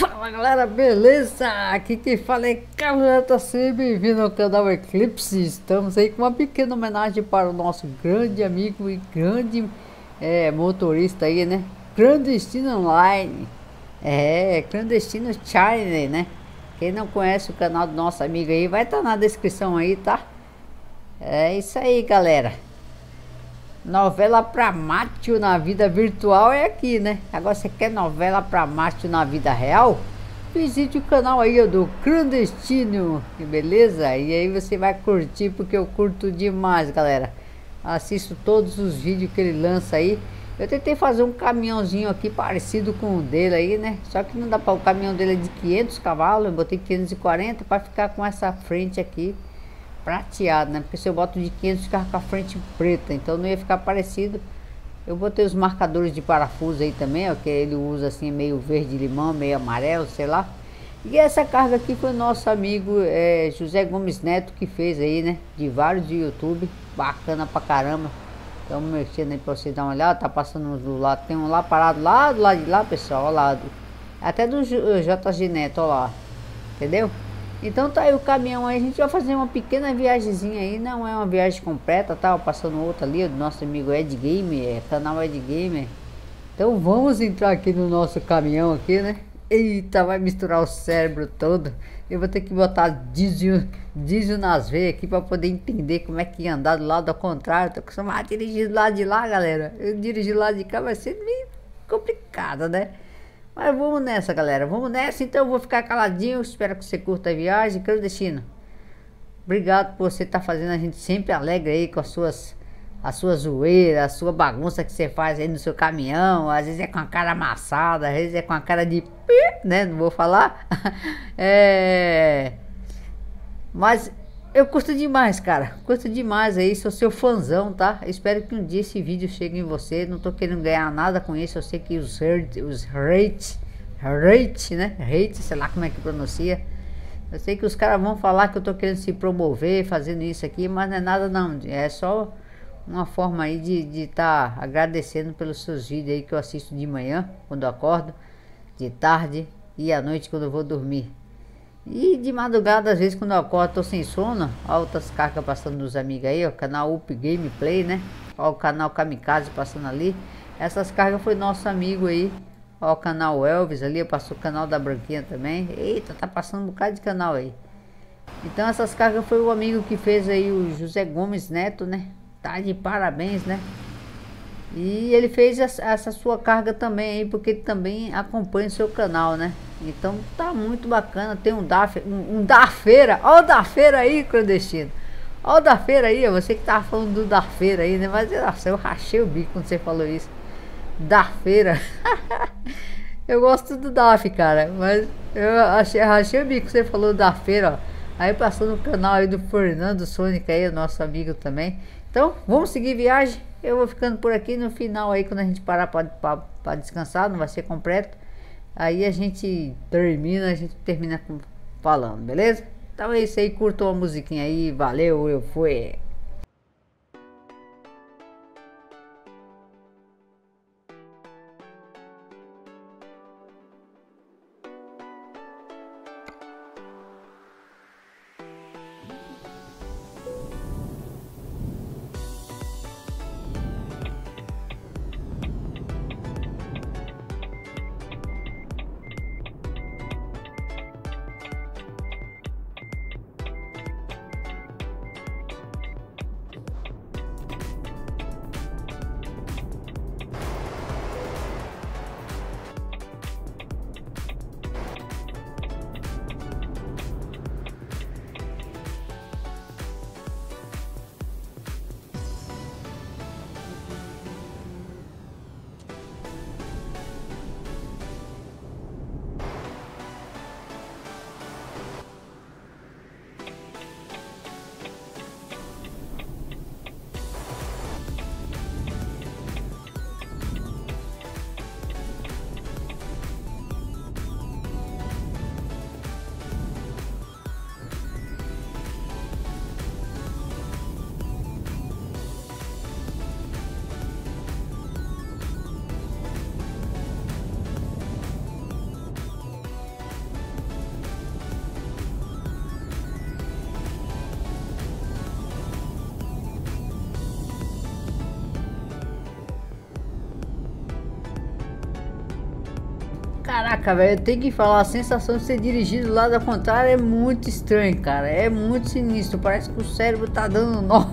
Fala galera, beleza? Aqui quem fala é Carlos Eta, seja bem-vindo ao canal Eclypse. Estamos aí com uma pequena homenagem para o nosso grande amigo e grande motorista aí, né? Clandestino Online, Clandestino China, né? Quem não conhece o canal do nosso amigo aí, vai estar na descrição aí, tá? É isso aí galera. Novela pra macho na vida virtual é aqui, né? Agora você quer novela pra macho na vida real? Visite o canal aí do Clandestino, beleza? E aí você vai curtir, porque eu curto demais, galera. Assisto todos os vídeos que ele lança aí. Eu tentei fazer um caminhãozinho aqui parecido com o dele aí, né? Só que não dá pra... o caminhão dele é de 500 cavalos, eu botei 540 pra ficar com essa frente aqui prateado, né? Porque se eu boto de 500 fica com a frente preta, então não ia ficar parecido. Eu botei os marcadores de parafuso aí também, ó, que ele usa assim meio verde limão, meio amarelo, sei lá. E essa carga aqui foi o nosso amigo José Gomes Neto que fez aí, né? De vários de YouTube, bacana pra caramba. Então mexendo aí pra vocês dar uma olhada, tá passando uns do lado, tem um lá parado lá do lado de lá, pessoal, ó lá, até do JG Neto, ó lá, entendeu? Então tá aí o caminhão aí, a gente vai fazer uma pequena viagemzinha aí, não é uma viagem completa, tá? Passando outra ali, do nosso amigo Ed Gamer, canal Ed Gamer. Então vamos entrar aqui no nosso caminhão aqui, né? Eita, vai misturar o cérebro todo. Eu vou ter que botar diesel nas veias aqui pra poder entender como é que ia andar do lado ao contrário. Tô acostumado a dirigir do lado de lá, galera. Eu dirigir do lado de cá vai ser meio complicado, né? Mas vamos nessa, galera, vamos nessa. Então eu vou ficar caladinho, espero que você curta a viagem. Clandestino, obrigado por você estar fazendo a gente sempre alegre aí com as suas... a sua zoeira, a sua bagunça que você faz aí no seu caminhão. Às vezes é com a cara amassada, às vezes é com a cara de... né, não vou falar. Mas eu curto demais, cara, curto demais aí, sou seu fãzão, tá? Eu espero que um dia esse vídeo chegue em você, não tô querendo ganhar nada com isso, eu sei que os hate, sei lá como é que pronuncia, eu sei que os caras vão falar que eu tô querendo se promover fazendo isso aqui, mas não é nada não, é só uma forma aí de tá agradecendo pelos seus vídeos aí que eu assisto de manhã, quando eu acordo, de tarde e à noite quando eu vou dormir. E de madrugada, às vezes, quando eu acordo, tô sem sono. Altas cargas passando dos amigos aí, ó. Canal Up Gameplay, né? Ó, o canal Kamikaze passando ali. Essas cargas foi nosso amigo aí. Ó, o canal Elvis ali. Passou o canal da Branquinha também. Eita, tá passando um bocado de canal aí. Então, essas cargas foi o amigo que fez aí, o José Gomes Neto, né? Tá de parabéns, né? E ele fez essa sua carga também aí, porque ele também acompanha o seu canal, né? Então tá muito bacana. Tem um da feira. Ó o da feira aí, clandestino. Ó o da feira aí, você que tava falando do da feira aí, né? Mas nossa, eu rachei o bico quando você falou isso. Da feira. Eu gosto do DAF, cara, mas eu rachei o bico quando você falou da feira, ó. Aí passou no canal aí do Fernando Sonic aí, nosso amigo também. Então vamos seguir viagem. Eu vou ficando por aqui. No final aí, quando a gente parar para descansar, não vai ser completo, aí a gente termina falando, beleza? Então é isso aí, curtam a musiquinha aí, valeu, eu fui! Caraca, velho, tem que falar, a sensação de ser dirigido do lado contrário é muito estranho, cara. É muito sinistro, parece que o cérebro tá dando nó.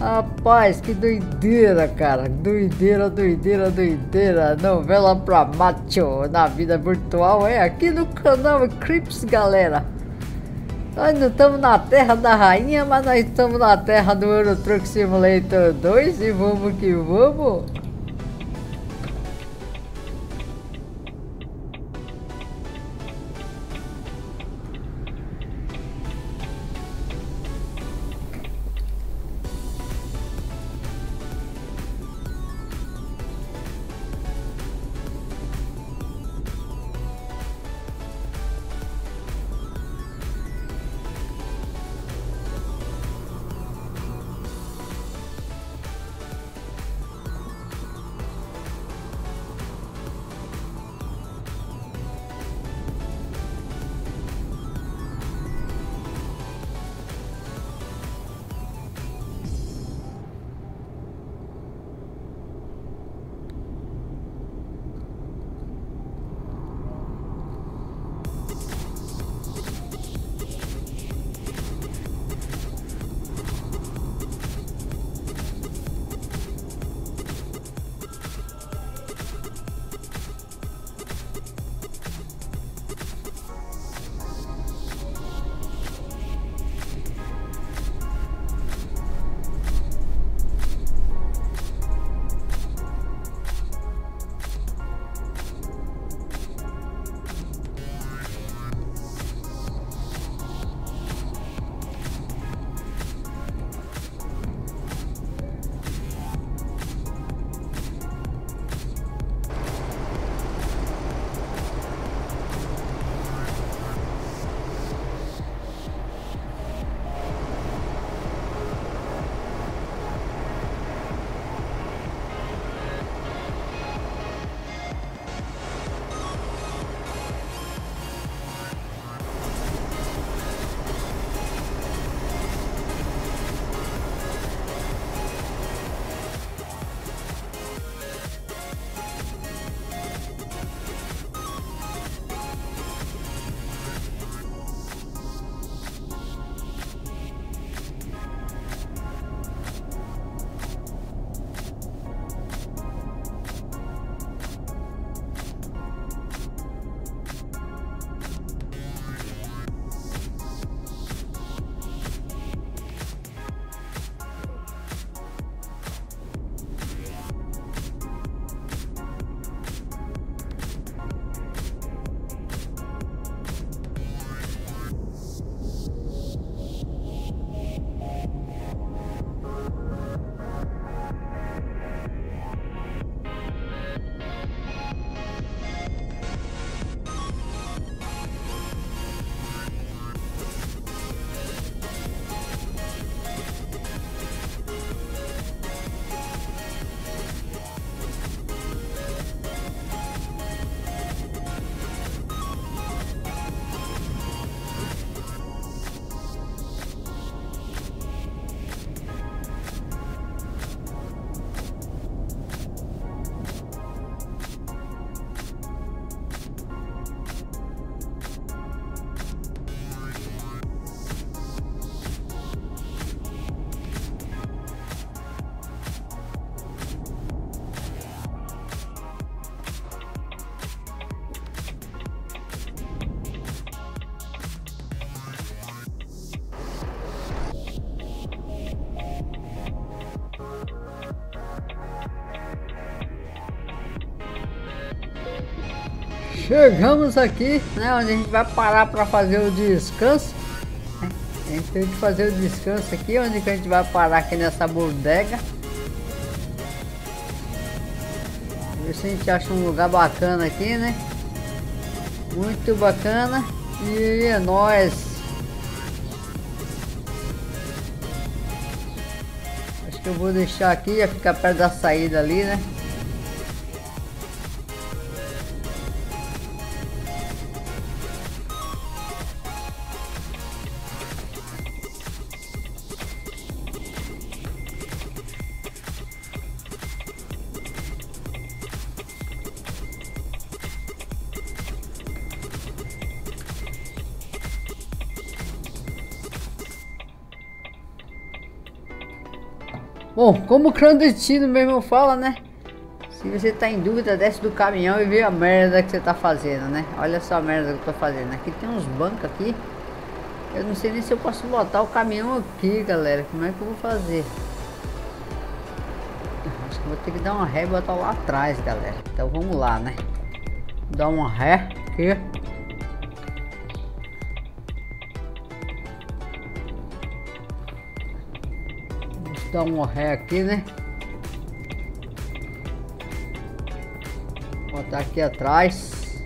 Rapaz, que doideira, cara. Doideira, doideira, doideira. Novela pra macho na vida virtual é aqui no canal Eclypse, galera. Nós não estamos na terra da rainha, mas nós estamos na terra do Euro Truck Simulator 2 e vamos que vamos. Chegamos aqui, né, onde a gente vai parar para fazer o descanso. A gente tem que fazer o descanso aqui, onde que a gente vai parar aqui nessa bodega. Ver se a gente acha um lugar bacana aqui, né? Muito bacana. E é nóis. Acho que eu vou deixar aqui, já fica perto da saída ali, né? Bom, como o clandestino mesmo fala, né? Se você tá em dúvida, desce do caminhão e vê a merda que você tá fazendo, né? Olha só a merda que eu tô fazendo. Aqui tem uns bancos aqui. Eu não sei nem se eu posso botar o caminhão aqui, galera. Como é que eu vou fazer? Acho que eu vou ter que dar uma ré e botar lá atrás, galera. Então vamos lá, né? Dar uma ré aqui. Vou dar uma ré aqui, né? Vou botar aqui atrás.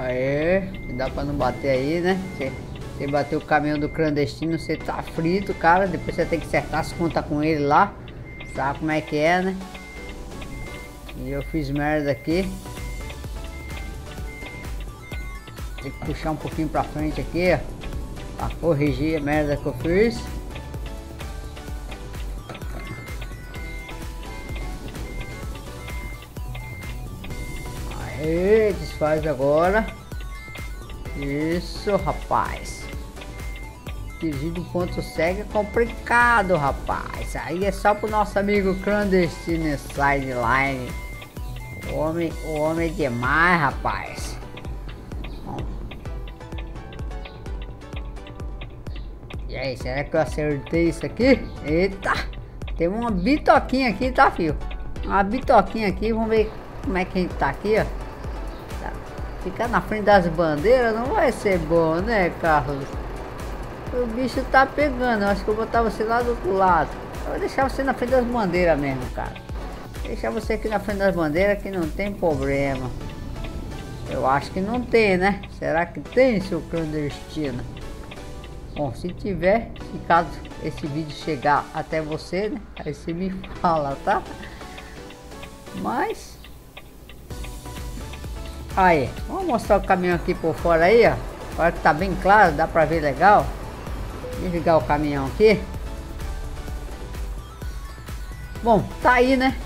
Aê, dá pra não bater aí, né? Você bater o caminhão do clandestino, você tá frito, cara. Depois você tem que acertar as contas com ele lá. Sabe como é que é, né? E eu fiz merda aqui. Tem que puxar um pouquinho pra frente aqui, ó. Pra corrigir a merda que eu fiz. Aê, desfaz agora. Isso, rapaz. Dirigir do ponto cego é complicado, rapaz. Aí é só pro nosso amigo clandestino sideline. O homem é demais, rapaz. E aí, será que eu acertei isso aqui? Eita, tem uma bitoquinha aqui, tá, filho? Uma bitoquinha aqui, vamos ver como é que a gente tá aqui, ó. Ficar na frente das bandeiras não vai ser bom, né, Carlos? O bicho tá pegando. Eu acho que eu vou botar você lá do outro lado. Eu vou deixar você na frente das bandeiras mesmo, cara. Deixar você aqui na frente das bandeiras que não tem problema. Eu acho que não tem, né? Será que tem, seu clandestino? Bom, se tiver, e caso esse vídeo chegar até você, né? Aí você me fala, tá? Mas... aí, vamos mostrar o caminhão aqui por fora aí, ó. Agora que tá bem claro, dá pra ver legal. Desligar o caminhão aqui. Bom, tá aí, né?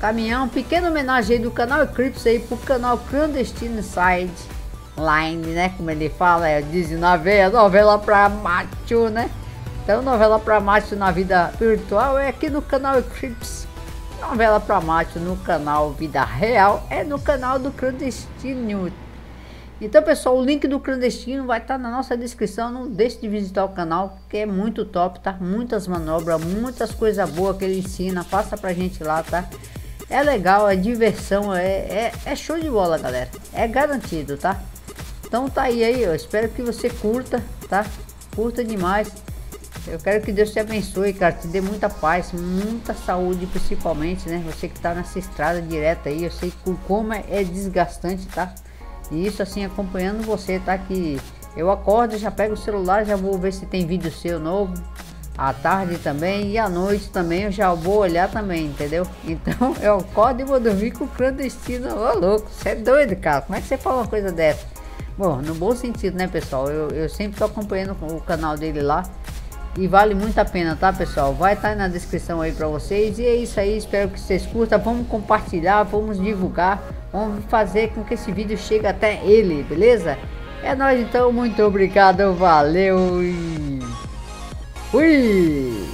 Caminhão, pequena homenagem aí do canal Eclypse aí pro canal Clandestino Online, né? Como ele fala, é, dizem na veia, novela pra macho, né? Então, novela pra macho na vida virtual é aqui no canal Eclypse. Novela pra macho no canal Vida Real é no canal do Clandestino. Então, pessoal, o link do Clandestino vai estar na nossa descrição. Não deixe de visitar o canal, que é muito top, tá? Muitas manobras, muitas coisas boas que ele ensina. Passa pra gente lá, tá? É legal, é diversão, é show de bola, galera. É garantido, tá? Então tá aí, eu espero que você curta, tá? Curta demais. Eu quero que Deus te abençoe, cara, te dê muita paz, muita saúde, principalmente, né? Você que tá nessa estrada direta aí, eu sei como é desgastante, tá? E isso, assim, acompanhando você, tá? Que eu acordo, já pego o celular, já vou ver se tem vídeo seu novo, à tarde também, e à noite também eu já vou olhar também, entendeu? Então, eu acordo e vou dormir com o clandestino, ô louco, você é doido, cara, como é que você fala uma coisa dessa? Bom, no bom sentido, né, pessoal? Eu sempre tô acompanhando o canal dele lá. E vale muito a pena, tá, pessoal? Vai estar na descrição aí pra vocês. E é isso aí, espero que vocês curtam. Vamos compartilhar, vamos divulgar. Vamos fazer com que esse vídeo chegue até ele, beleza? É nóis, então. Muito obrigado, valeu e... fui!